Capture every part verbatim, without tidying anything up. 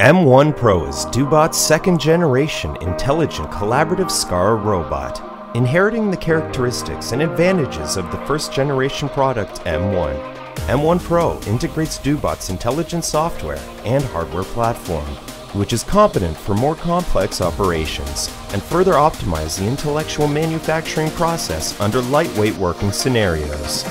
M one Pro is Dobot's second generation intelligent collaborative SCARA robot, inheriting the characteristics and advantages of the first generation product M one. M one Pro integrates Dobot's intelligent software and hardware platform, which is competent for more complex operations and further optimize the intellectual manufacturing process under lightweight working scenarios.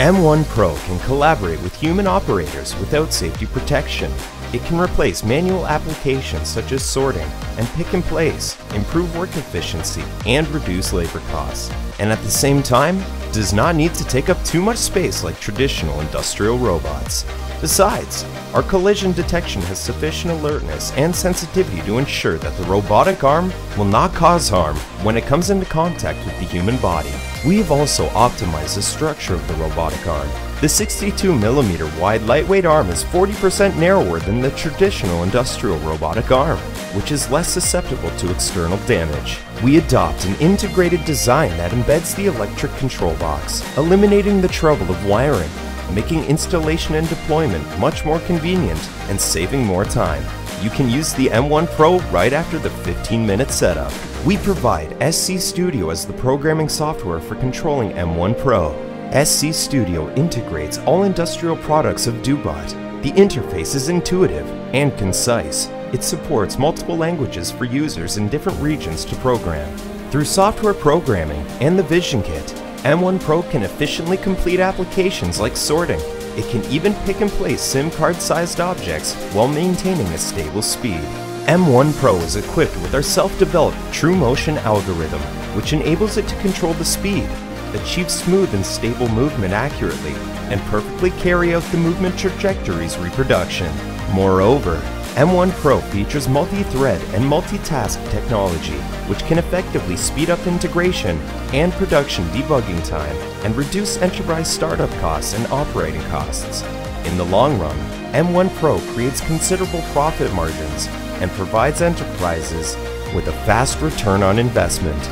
M one Pro can collaborate with human operators without safety protection. It can replace manual applications such as sorting and pick and place, improve work efficiency, and reduce labor costs, and at the same time, does not need to take up too much space like traditional industrial robots. Besides, our collision detection has sufficient alertness and sensitivity to ensure that the robotic arm will not cause harm when it comes into contact with the human body. We have also optimized the structure of the robotic arm. The sixty-two millimeter wide lightweight arm is forty percent narrower than the traditional industrial robotic arm, which is less susceptible to external damage. We adopt an integrated design that embeds the electric control box, eliminating the trouble of wiring, making installation and deployment much more convenient and saving more time. You can use the M one Pro right after the fifteen minute setup. We provide S C Studio as the programming software for controlling M one Pro. S C Studio integrates all industrial products of Dobot. The interface is intuitive and concise. It supports multiple languages for users in different regions to program. Through software programming and the Vision Kit, M one Pro can efficiently complete applications like sorting. It can even pick and place SIM card-sized objects while maintaining a stable speed. M one Pro is equipped with our self-developed True Motion algorithm, which enables it to control the speed, achieve smooth and stable movement accurately, and perfectly carry out the movement trajectory's reproduction. Moreover, M one Pro features multi-thread and multitask technology, which can effectively speed up integration and production debugging time and reduce enterprise startup costs and operating costs. In the long run, M one Pro creates considerable profit margins and provides enterprises with a fast return on investment.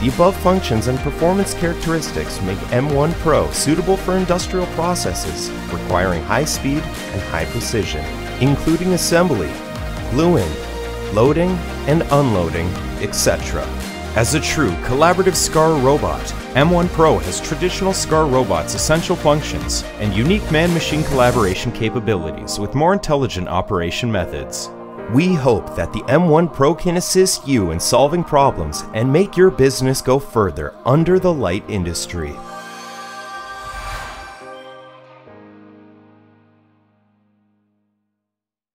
The above functions and performance characteristics make M one Pro suitable for industrial processes requiring high speed and high precision, including assembly, gluing, loading and unloading, et cetera. As a true collaborative SCARA robot, M one Pro has traditional SCARA robots' essential functions and unique man-machine collaboration capabilities with more intelligent operation methods. We hope that the M one Pro can assist you in solving problems and make your business go further under the light industry.